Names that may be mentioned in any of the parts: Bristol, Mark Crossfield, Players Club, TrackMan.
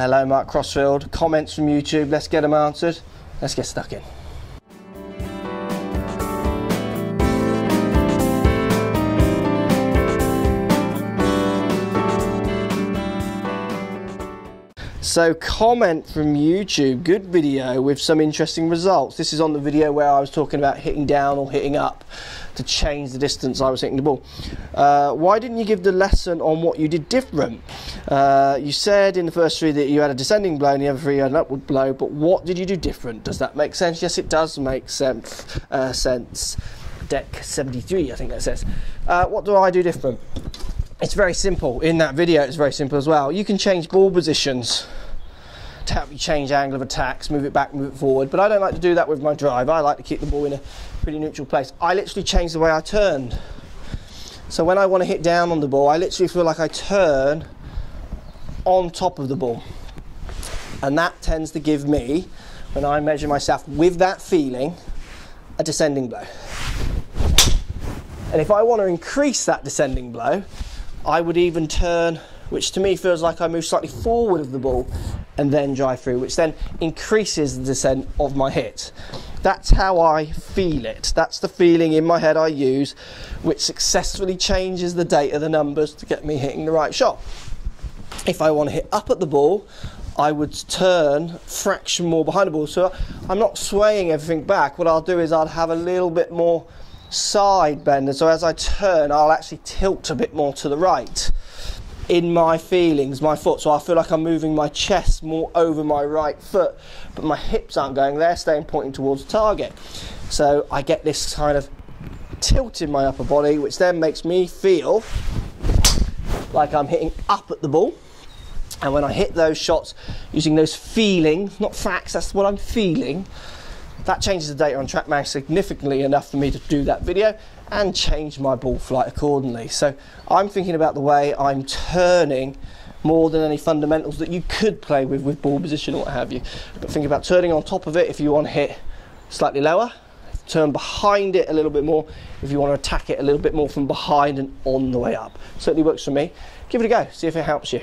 Hello, Mark Crossfield. Comments from YouTube, let's get them answered. Let's get stuck in. So, comment from YouTube, good video with some interesting results. This is on the video where I was talking about hitting down or hitting up to change the distance I was hitting the ball. Why didn't you give the lesson on what you did different? You said in the first three that you had a descending blow and the other three you had an upward blow, but what did you do different? Does that make sense? Yes, it does make sense. Deck 73, I think that says. What do I do different? It's very simple. In that video, it's very simple as well. You can change ball positions to help you change angle of attacks, move it back, move it forward. But I don't like to do that with my drive. I like to keep the ball in a pretty neutral place. I literally change the way I turned. So when I want to hit down on the ball, I literally feel like I turn on top of the ball. And that tends to give me, when I measure myself with that feeling, a descending blow. And if I want to increase that descending blow, I would even turn, which to me feels like I move slightly forward of the ball and then drive through, which then increases the descent of my hit. That's how I feel it. That's the feeling in my head I use, which successfully changes the data, the numbers, to get me hitting the right shot. If I want to hit up at the ball, I would turn fraction more behind the ball. So I'm not swaying everything back. What I'll do is I'll have a little bit more side bend, so as I turn I'll actually tilt a bit more to the right in my feelings, my foot, so I feel like I'm moving my chest more over my right foot, but my hips aren't going, they're staying pointing towards the target. So I get this kind of tilt in my upper body, which then makes me feel like I'm hitting up at the ball. And when I hit those shots using those feelings, not facts, that's what I'm feeling, that changes the data on TrackMan significantly enough for me to do that video and change my ball flight accordingly. So I'm thinking about the way I'm turning more than any fundamentals that you could play with ball position or what have you. But think about turning on top of it if you want to hit slightly lower, turn behind it a little bit more if you want to attack it a little bit more from behind and on the way up. Certainly works for me. Give it a go, see if it helps you.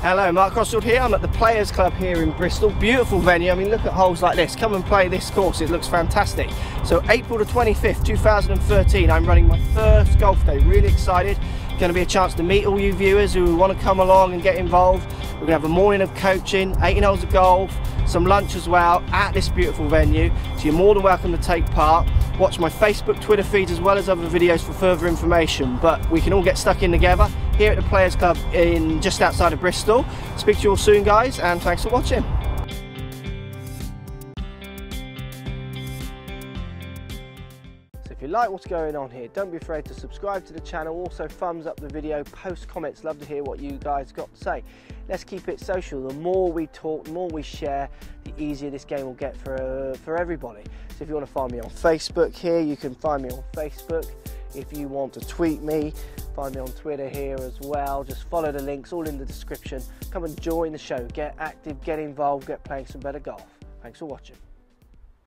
Hello, Mark Crossfield here. I'm at the Players Club here in Bristol. Beautiful venue. I mean, look at holes like this. Come and play this course. It looks fantastic. So April the 25th, 2013, I'm running my first golf day. Really excited. Going to be a chance to meet all you viewers who want to come along and get involved. We're going to have a morning of coaching, 18 holes of golf, some lunch as well at this beautiful venue. So you're more than welcome to take part. Watch my Facebook, Twitter feeds as well as other videos for further information. But we can all get stuck in together here at the Players Club in just outside of Bristol. Speak to you all soon, guys, and thanks for watching. If you like what's going on here, don't be afraid to subscribe to the channel, also thumbs up the video, post comments, love to hear what you guys got to say. Let's keep it social. The more we talk, the more we share, the easier this game will get for everybody. So if you want to find me on Facebook here, you can find me on Facebook. If you want to tweet me, find me on Twitter here as well. Just follow the links, all in the description. Come and join the show, get active, get involved, get playing some better golf. Thanks for watching.